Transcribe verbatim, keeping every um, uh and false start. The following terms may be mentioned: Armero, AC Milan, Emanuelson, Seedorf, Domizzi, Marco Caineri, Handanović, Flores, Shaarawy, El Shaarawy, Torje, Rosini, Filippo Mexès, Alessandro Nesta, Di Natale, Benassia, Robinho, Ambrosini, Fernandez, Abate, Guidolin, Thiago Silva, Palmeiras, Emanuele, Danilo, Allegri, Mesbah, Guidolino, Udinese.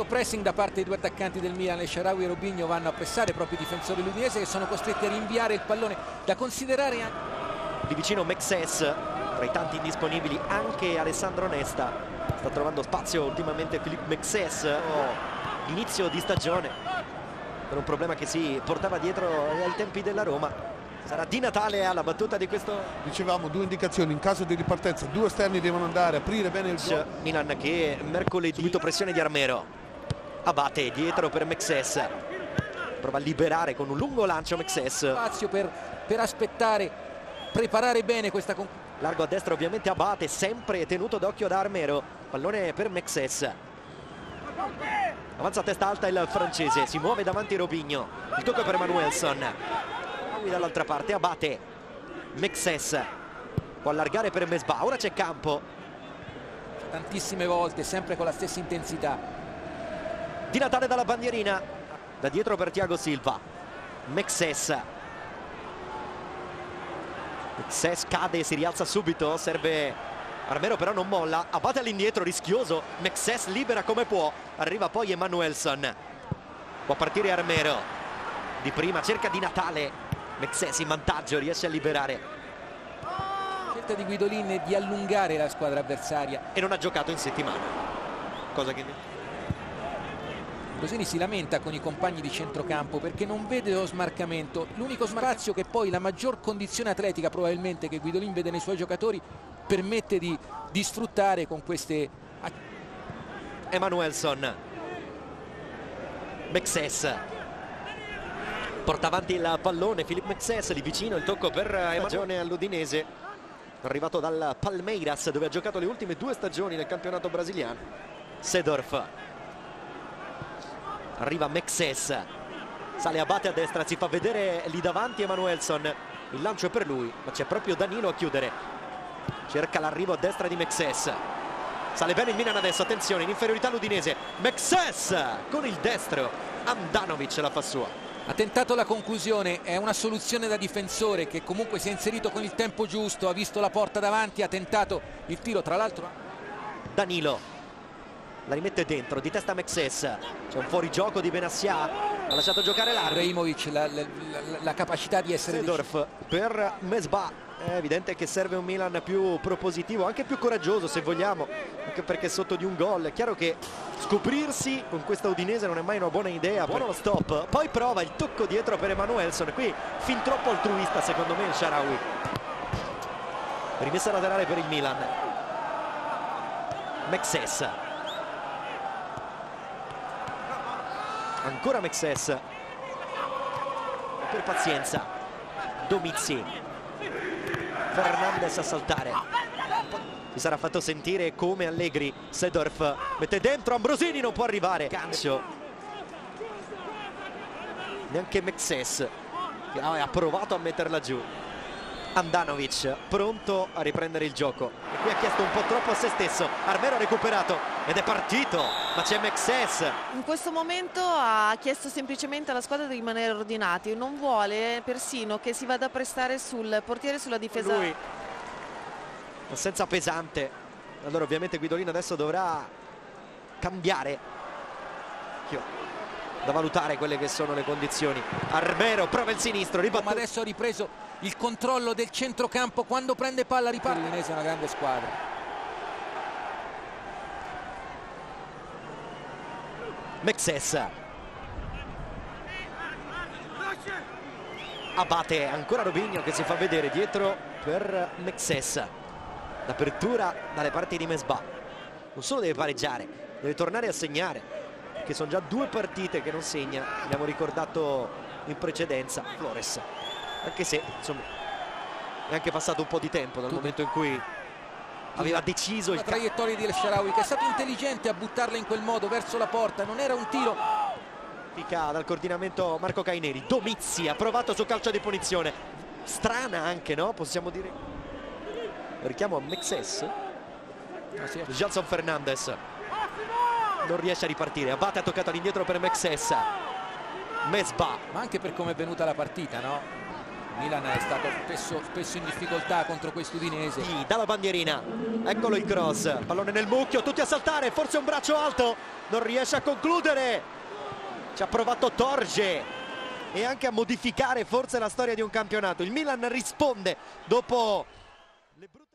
alto pressing da parte dei due attaccanti del Milan. El Shaarawy e Robinho vanno a pressare i propri difensori l'Udinese, che sono costretti a rinviare il pallone. Da considerare anche di vicino Mexès, tra i tanti indisponibili anche Alessandro Nesta. Sta trovando spazio ultimamente Filippo Mexès. Oh, inizio di stagione per un problema che si portava dietro ai tempi della Roma. Sarà Di Natale alla battuta di questo. Dicevamo due indicazioni: in caso di ripartenza due esterni devono andare, aprire bene il gioco. Milan che mercoledì subito pressione di Armero. Abate dietro per Mexès, prova a liberare con un lungo lancio Mexès. Spazio per, per aspettare, preparare bene questa conclusione. Largo a destra ovviamente Abate, sempre tenuto d'occhio da Armero. Pallone per Mexès, avanza a testa alta il francese, si muove davanti Robinho, il tocco per Emanuelson. Dall'altra parte Abate, Mexès può allargare per Mesbah, ora c'è campo, tantissime volte, sempre con la stessa intensità. Di Natale dalla bandierina, da dietro per Thiago Silva. Mexès Mexès cade, si rialza subito, serve Armero, però non molla. Abate all'indietro, rischioso, Mexès libera come può, arriva poi Emanuelson, può partire Armero di prima, cerca Di Natale. Mexès in vantaggio, riesce a liberare. Scelta di Guidolin è di allungare la squadra avversaria. E non ha giocato in settimana, cosa che... Rosini si lamenta con i compagni di centrocampo perché non vede lo smarcamento. L'unico spazio che poi la maggior condizione atletica probabilmente che Guidolin vede nei suoi giocatori permette di, di sfruttare con queste... Emanuelson, Mexès porta avanti il pallone, Filippo Mexès lì vicino, il tocco per Emanuele all'Udinese, arrivato dal Palmeiras dove ha giocato le ultime due stagioni nel campionato brasiliano. Seedorf, arriva Mexès, sale Abate a destra, si fa vedere lì davanti Emanuelson, il lancio è per lui, ma c'è proprio Danilo a chiudere, cerca l'arrivo a destra di Mexès, sale bene il Milan adesso, attenzione, in inferiorità l'Udinese, Mexès con il destro, Handanović la fa sua. Ha tentato la conclusione, è una soluzione da difensore che comunque si è inserito con il tempo giusto, ha visto la porta davanti, ha tentato il tiro, tra l'altro Danilo la rimette dentro, di testa Mexès, c'è un fuorigioco di Benassia, ha lasciato giocare l'arbitro. La, la, la, la capacità di essere Seedorf per Mesbah, è evidente che serve un Milan più propositivo, anche più coraggioso se vogliamo, anche perché sotto di un gol è chiaro che scoprirsi con questa Udinese non è mai una buona idea. Buono lo stop, poi prova il tocco dietro per Emanuelson, qui fin troppo altruista secondo me il Shaarawy. Rimessa laterale per il Milan. Mexès, ancora Mexès, per pazienza Domizzi, Fernandez a saltare. Si sarà fatto sentire come Allegri. Seedorf mette dentro, Ambrosini non può arrivare. Calcio. Neanche Mexès, che ha provato a metterla giù. Handanović pronto a riprendere il gioco. E qui ha chiesto un po' troppo a se stesso. Armero ha recuperato ed è partito. Ma c'è Mexès. In questo momento ha chiesto semplicemente alla squadra di rimanere ordinati. Non vuole persino che si vada a prestare sul portiere, sulla difesa. Lui. Assenza pesante, allora ovviamente Guidolino adesso dovrà cambiare, da valutare quelle che sono le condizioni. Armero prova il sinistro, ribattuto. Ma adesso ha ripreso il controllo del centrocampo, quando prende palla riparte. L'Udinese è una grande squadra. Mexès, Abate, ancora Robinho che si fa vedere dietro per Mexès. L'apertura dalle parti di Mesbah, non solo deve pareggiare, deve tornare a segnare, che sono già due partite che non segna, abbiamo ricordato in precedenza Flores, anche se insomma è anche passato un po' di tempo dal Tutto. momento in cui aveva deciso la il traiettoria di El Shaarawy, che è stato intelligente a buttarla in quel modo verso la porta, non era un tiro. Dal coordinamento Marco Caineri, Domizzi ha provato su calcio di punizione, strana anche, no? Possiamo dire. Richiamo a Mexès, Gelson Fernandez non riesce a ripartire, Abate ha toccato all'indietro per Mexès, Mesbah. Ma anche per come è venuta la partita, no? Milan è stato spesso, spesso in difficoltà contro quest'Udinese. Dalla bandierina Eccolo il cross, pallone nel mucchio, tutti a saltare, forse un braccio alto, non riesce a concludere. Ci ha provato Torje e anche a modificare forse la storia di un campionato. Il Milan risponde dopo le brutte